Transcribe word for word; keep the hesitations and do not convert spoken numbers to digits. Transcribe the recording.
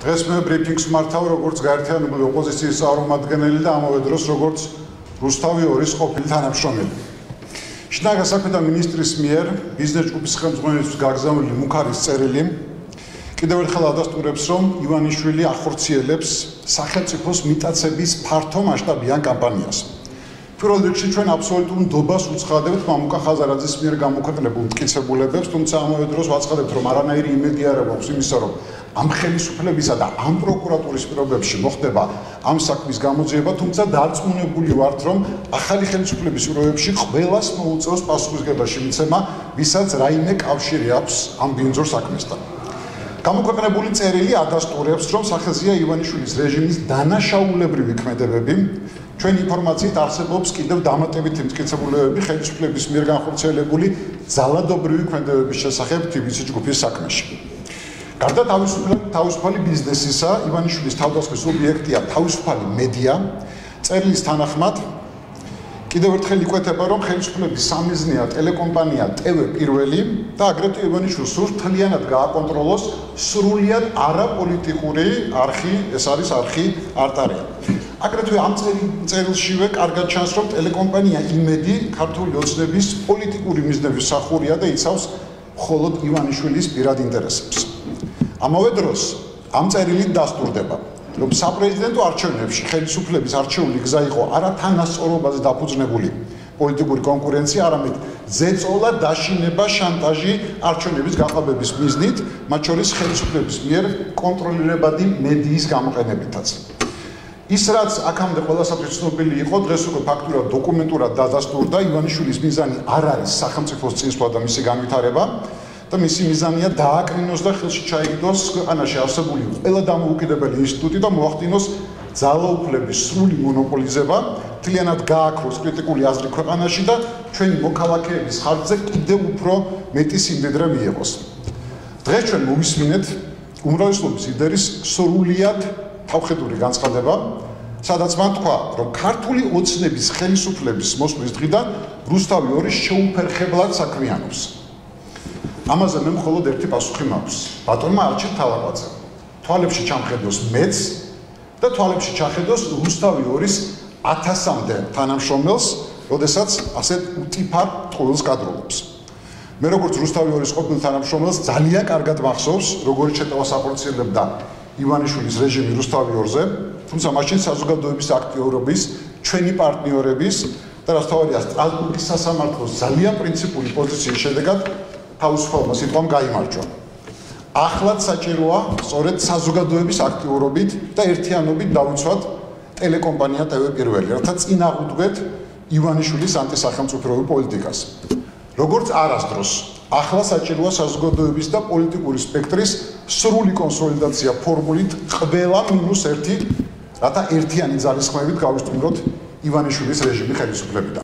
დღეს მე ბრიფინგს მართავ როგორც გაერთიანებული ოპოზიციის წარმომადგენელი და ამავე დროს როგორც რუსთავი ორის ყოფილი თანამშრომელი. Შინაგან საქმეთა მინისტრის მიერ ბიზნეს ჯგუფის ხელმძღვანელობის გაგზავნილი მუქარის წერილი კიდევ ერთხელ ადასტურებს, რომ ივანიშვილი ახორციელებს სახელმწიფოს მიტაცების ფართო მასშტაბიან კამპანიას. Პირველ რიგში ჩვენ აბსოლუტურ ნდობას უცხადებთ მამუკა ხაზარაძის მიერ გამოქვეყნებულ მტკიცებულებებს, თუმცა ამავე დროს ვაცხადებთ, რომ არანაირი იმედი არ აქვს იმისა, რომ ამ ხელისუფლებისა და ამ პროკურატურის პირობებში მოხდება ამ საქმის გამოძიება, თუმცა დარწმუნებული ვართ, რომ ახალი ხელისუფლების პირობებში ყველას მოუწევს პასუხისგებაში მიცემა, ვისაც რაიმე კავშირი აქვს ამ ბინძურ საქმესთან. გამოქვეყნებული წერილი ადასტურებს, რომ სახეზეა ივანიშვილის რეჟიმის დანაშაულებრივი ქმედებები. Ჩვენ ინფორმაციით არსებობს კიდევ დამატებითი მტკიცებულებები ხელისუფლების მიერ განხორციელებული ძალადობრივი ქმედებების შესახებ თბილისის ჯგუფის საქმეში. გარდა თავისუფალი ბიზნესისა, ივანიშვილის თავდასხმის ობიექტია თავისუფალი მედია. წერილის თანახმად კიდევ ერთხელ იკვეთება, რომ ხელისუფლების სამიზნეა ტელეკომპანია ტევე პირველი და აგრეთვე ივანიშვილს სურს მთლიანად გააკონტროლოს სრულიად არაპოლიტიკური არხი, ეს არის არხი არტარია. Აგრეთვე ამ წერილშივე კარგად ჩანს, რომ ტელეკომპანია იმედი ქართული ოცნების პოლიტიკური მიზნების მსახურია და იცავს მხოლოდ ივანიშვილის პირად ინტერესებს. ამავე დროს ამ წერილით დასტურდება, რომ საპრეზიდენტო არჩევნებში ხელისუფლების არჩეული გზა იყო არა თანასწორობაზე დაფუძნებული პოლიტიკური კონკურენცია, არამედ ზეწოლა, დაშინება, შანტაჟი არჩევნების გაყალბების მიზნით, მათ შორის ხელისუფლების მიერ კონტროლირებადი მედიის გამოყენებითაც. ის, რაც აქამდე ყველასათვის ცნობილი იყო, დღეს უკვე ფაქტურად დოკუმენტურად დადასტურდა. ივანიშვილის მიზანი არ არის სახელმწიფოს წინსვლა და მისი განვითარება. და მისი მიზანია დააკრინოს და ხელში ჩაიგდოს ქვეყანაში არსებული ყველა დამოუკიდებელი ინსტიტუტი და მოახდინოს ძალაუფლების სრული მონოპოლიზება, მთლიანად გააქროს კრიტიკული აზრი ქვეყანაში და ჩვენი მოქალაქეების ხარჯზე კიდევ უფრო მეტი სიმდიდრე მიიღოს. დღეს ჩვენ მოვისმინეთ უმრავლესობის ლიდერის სრულიად თავხედური განცხადება, სადაც მან თქვა, რომ ქართული ოცნების ხელისუფლების მოსვლის დღიდან რუსთავი ორის შეუფერხებლად საქმიანობს. Amazon hem kolod erti basukhimaps. Batonma arçit talabadze. Tualepshi çamxedos mets da tualepshi çamxedos Rustavi Oris ათასამდე თანამშრომელს, როდესაც ასეთ უტიფარ ტყუილს გადროობს. მე როგორც რუსთავი ორის ყოფილი თანამშრომელს ძალიან კარგად მახსოვს, როგორი შეტევას ახორციელებდა ივანიშვილის რეჟიმი რუსთავი ორზე, თუმცა მაშინ საზოგადოების აქტიურობის, ჩვენი პარტნიორების და რასთავარია სტრასბურგის სასამართლოს ძალიან პრინციპული პოზიციის შედეგად თავისუფალმა სიტყვამ გაიმარჯვა. ახლაც საჭიროა სწორედ საზოგადოების აქტიურობით და ერთიანობით დავიცვათ ტელეკომპანია ტევე პირველი, რათა წინააღმდეგეთ ივანიშვილის ანტისახელმწიფოებრივ პოლიტიკას. როგორც არასდროს, ახლა საჭიროა საზოგადოების და პოლიტიკური სპექტრის სრული კონსოლიდაცია ფორმულით ყველა მინუს ერთი, რათა ერთიანი ძალისხმევით გავისტუმროთ ივანიშვილის რეჟიმის ხელისუფლებიდან.